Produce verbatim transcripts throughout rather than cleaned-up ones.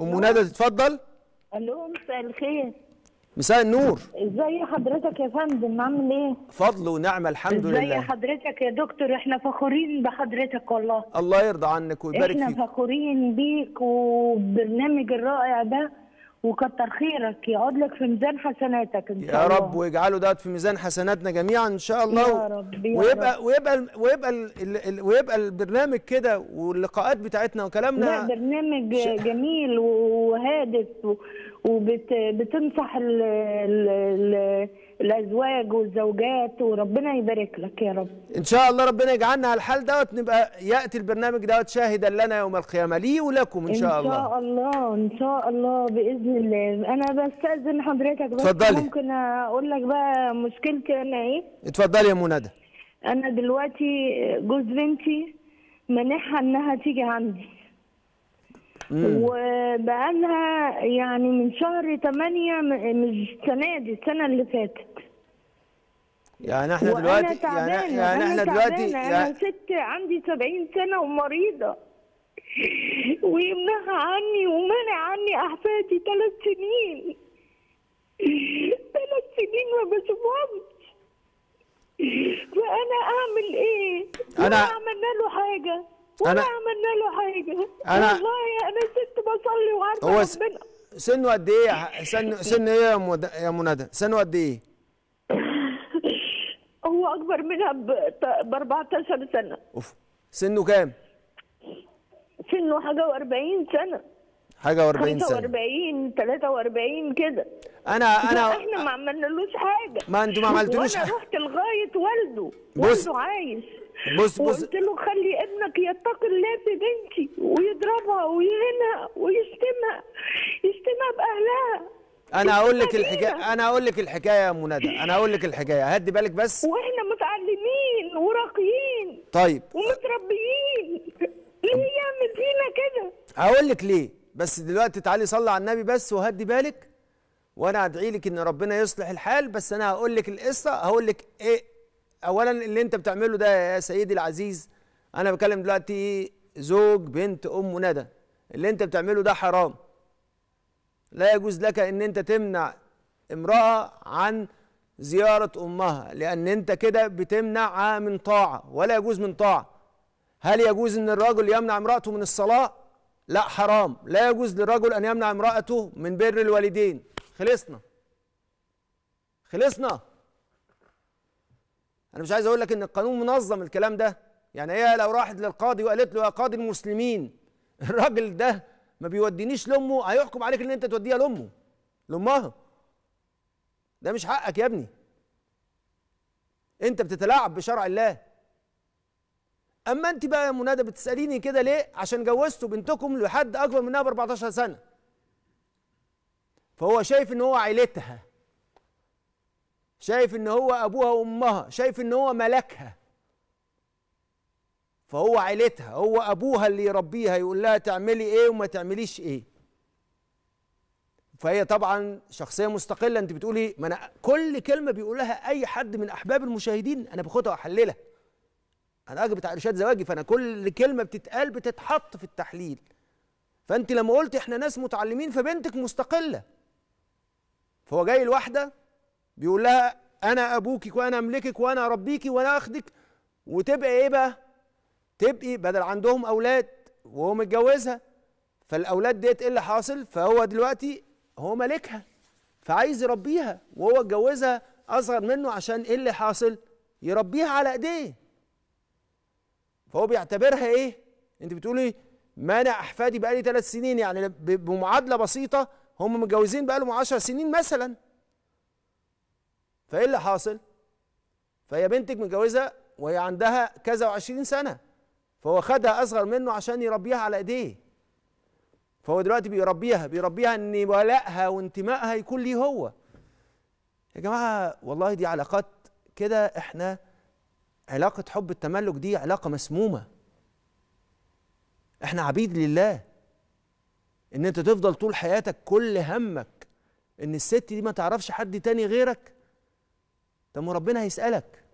ام ندى تتفضل. الو مساء الخير. مساء النور. ازاي حضرتك يا فندم؟ عامل ايه؟ فضل ونعمه الحمد لله. ازاي حضرتك يا دكتور؟ احنا فخورين بحضرتك والله. الله يرضى عنك ويبارك فيك. احنا فخورين بيك وبالبرنامج الرائع ده، وكتر خيرك، يقعد لك في ميزان حسناتك ان شاء الله. يا رب، ويجعله دوت في ميزان حسناتنا جميعا ان شاء الله. يا رب يا ويبقى, رب. ويبقى ويبقى ويبقى ال ال ويبقى البرنامج كده واللقاءات بتاعتنا وكلامنا. لا برنامج ش... جميل وهادف، وبتنصح ال ال ال الازواج والزوجات، وربنا يبارك لك يا رب. ان شاء الله ربنا يجعلنا على الحال دوت، نبقى ياتي البرنامج دوت شاهدا لنا يوم القيامه، لي ولكم ان شاء الله. ان شاء الله ان شاء الله باذن الله. انا بستاذن حضرتك بس. اتفضلي. ممكن اقول لك بقى مشكلتي انا ايه؟ اتفضلي يا ام ندى. انا دلوقتي جوز بنتي مانعها انها تيجي عندي، وبقالها يعني من شهر تمانية، مش السنة دي، السنة اللي فاتت. يعني احنا دلوقتي يعني, يعني احنا دلوقتي يعني انا ست عندي سبعين سنة ومريضة، ويمنعها عني ومنع عني احفادي ثلاث سنين ثلاث سنين ما بشوفهمش. فانا اعمل ايه؟ انا عملنا له حاجة ولا عملنا له حاجه؟ أنا والله انا ست بصلي وعارفه ربنا. سنه قد ايه؟ سن سن ايه يا ام ندى؟ سنه قد ايه؟ هو اكبر منها ب أربعتاشر سنه. اوف، سنه كام؟ سنه حاجه وأربعين سنة. حاجه وأربعين سنه. خمسة وأربعين ثلاثة وأربعين كده. انا انا احنا ما عملنالوش حاجه. ما انتوا ما عملتولوش حاجه. وانا رحت لغايه والده، والده عايش. بص بص، وقلت له خلي ابنك يتقي الله في بنتي، ويضربها ويهينها ويشتمها، يشتمها باهلها. انا هقول لك الحكايه، انا هقول لك الحكايه يا ام ندى، انا هقول لك الحكايه، هدي بالك بس. واحنا متعلمين وراقيين طيب ومتربيين، ليه يعمل فينا كده؟ هقول لك ليه، بس دلوقتي تعالي صلي على النبي بس وهدي بالك، وانا هدعي لك ان ربنا يصلح الحال. بس انا هقول لك القصه، هقول لك ايه اولا اللي انت بتعمله ده يا سيدي العزيز. انا بكلم دلوقتي زوج بنت ام ندى، اللي انت بتعمله ده حرام. لا يجوز لك ان انت تمنع امراه عن زياره امها، لان انت كده بتمنعها من طاعه، ولا يجوز من طاعه. هل يجوز ان الرجل يمنع امراته من الصلاه؟ لا، حرام. لا يجوز للرجل ان يمنع امراته من بر الوالدين. خلصنا خلصنا. أنا مش عايز أقول لك إن القانون منظم الكلام ده، يعني هي لو راحت للقاضي وقالت له يا قاضي المسلمين الراجل ده ما بيودينيش لأمه، هيحكم عليك إن أنت توديها لأمه، لأمها. ده مش حقك يا ابني. أنت بتتلاعب بشرع الله. أما أنت بقى يا أم ندى بتسأليني كده ليه؟ عشان جوزتوا بنتكم لحد أكبر منها ب أربعتاشر سنة. فهو شايف إن هو عيلتها، شايف ان هو ابوها وامها، شايف ان هو ملكها، فهو عيلتها، هو ابوها اللي يربيها، يقول لها تعملي ايه وما تعمليش ايه. فهي طبعا شخصيه مستقله. انت بتقولي ما انا كل كلمه بيقولها اي حد من احباب المشاهدين انا باخدها واحللها. انا راجل بتاع ارشاد زواجي، فانا كل كلمه بتتقال بتتحط في التحليل. فانت لما قلت احنا ناس متعلمين، فبنتك مستقله. فهو جاي لواحده بيقول لها أنا أبوكي وأنا أملكك وأنا أربيكي وأنا أخدك، وتبقى إيه بقى؟ تبقي بدل عندهم أولاد وهو متجوزها، فالأولاد ديت إيه اللي حاصل؟ فهو دلوقتي هو ملكها فعايز يربيها، وهو اتجوزها أصغر منه عشان إيه اللي حاصل؟ يربيها على إيديه. فهو بيعتبرها إيه؟ أنت بتقولي ما أنا أحفادي بقالي ثلاث سنين، يعني بمعادلة بسيطة هم متجوزين بقالهم عشر سنين مثلاً. فايه اللي حاصل؟ فهي بنتك متجوزه وهي عندها كذا وعشرين سنه، فهو خدها اصغر منه عشان يربيها على ايديه. فهو دلوقتي بيربيها بيربيها ان ولائها وانتمائها يكون ليه هو. يا جماعه والله دي علاقات كده، احنا علاقه حب التملك دي علاقه مسمومه. احنا عبيد لله. ان انت تفضل طول حياتك كل همك ان الست دي ما تعرفش حد تاني غيرك. طب ما ربنا هيسألك،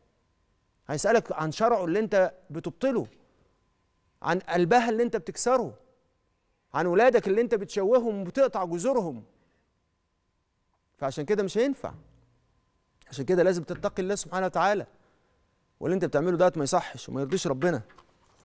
هيسألك عن شرعه اللي انت بتبطله، عن قلبها اللي انت بتكسره، عن ولادك اللي انت بتشوههم وبتقطع جذورهم. فعشان كده مش هينفع. عشان كده لازم تتقي الله سبحانه وتعالى، واللي انت بتعمله ده ما يصحش وما يرضيش ربنا.